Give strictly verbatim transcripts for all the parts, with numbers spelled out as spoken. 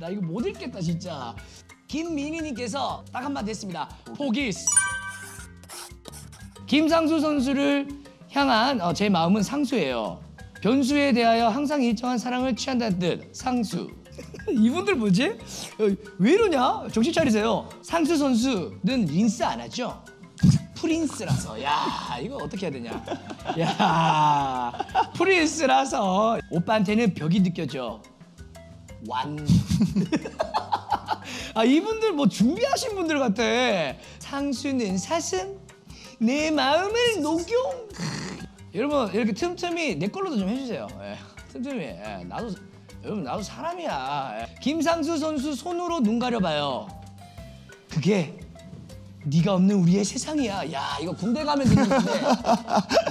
나 이거 못 읽겠다 진짜. 김민희님께서 딱 한마디 했습니다. 포기스. 김상수 선수를 향한 어, 제 마음은 상수예요. 변수에 대하여 항상 일정한 사랑을 취한다는 뜻. 상수. 이분들 뭐지? 왜 이러냐? 정신 차리세요. 상수 선수는 린스 안 하죠? 프린스라서. 야, 이거 어떻게 해야 되냐. 야, 프린스라서. 오빠한테는 벽이 느껴져. 완. 아, 이분들 뭐 준비하신 분들 같아. 상수는 사슴, 내 마음을 녹용. 여러분 이렇게 틈틈이 내 걸로도 좀 해주세요. 예, 틈틈이. 예, 나도 여러분 나도 사람이야. 예. 김상수 선수 손으로 눈 가려봐요. 그게 네가 없는 우리의 세상이야. 야, 이거 군대 가면 되는 건데.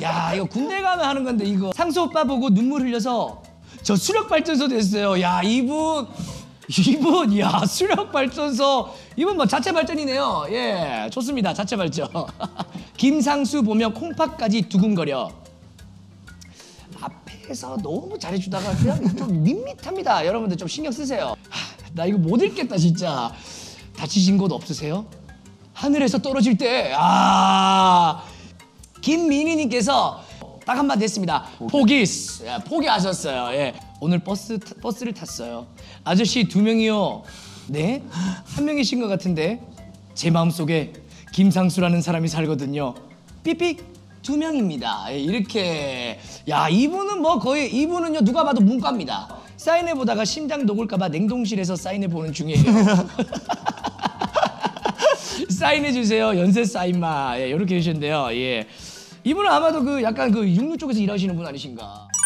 야, 이거 군대 가면 하는 건데 이거. 상수 오빠 보고 눈물 흘려서 저 수력 발전소 됐어요. 야, 이분. 이분, 야, 수력 발전소. 이분 뭐 자체 발전이네요. 예, 좋습니다. 자체 발전. 김상수 보면 콩팥까지 두근거려. 앞에서 너무 잘해주다가 그냥 좀 밋밋합니다. 여러분들 좀 신경 쓰세요. 하, 나 이거 못 읽겠다, 진짜. 다치신 곳 없으세요? 하늘에서 떨어질 때. 아, 김민희님께서 딱 한마디 했습니다. 포기스. 포기. 예, 포기하셨어요. 예. 오늘 버스, 버스를 탔어요. 아저씨 두 명이요. 네? 한 명이신 것 같은데. 제 마음속에 김상수라는 사람이 살거든요. 삐삐 두 명입니다. 예, 이렇게. 야, 이분은 뭐 거의 이분은요 누가 봐도 문과입니다. 사인해 보다가 심장 녹을까 봐 냉동실에서 사인해 보는 중이에요. 사인해 주세요. 연세 사인마. 예, 이렇게 해주셨는데요. 예. 이분은 아마도 그 약간 그 육류 쪽에서 일하시는 분 아니신가.